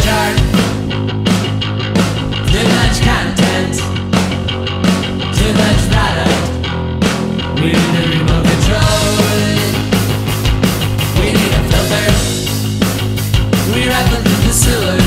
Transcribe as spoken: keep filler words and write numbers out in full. chart. Too much content, too much product. We need a remote control. We need a filter. We wrap them in the sewer.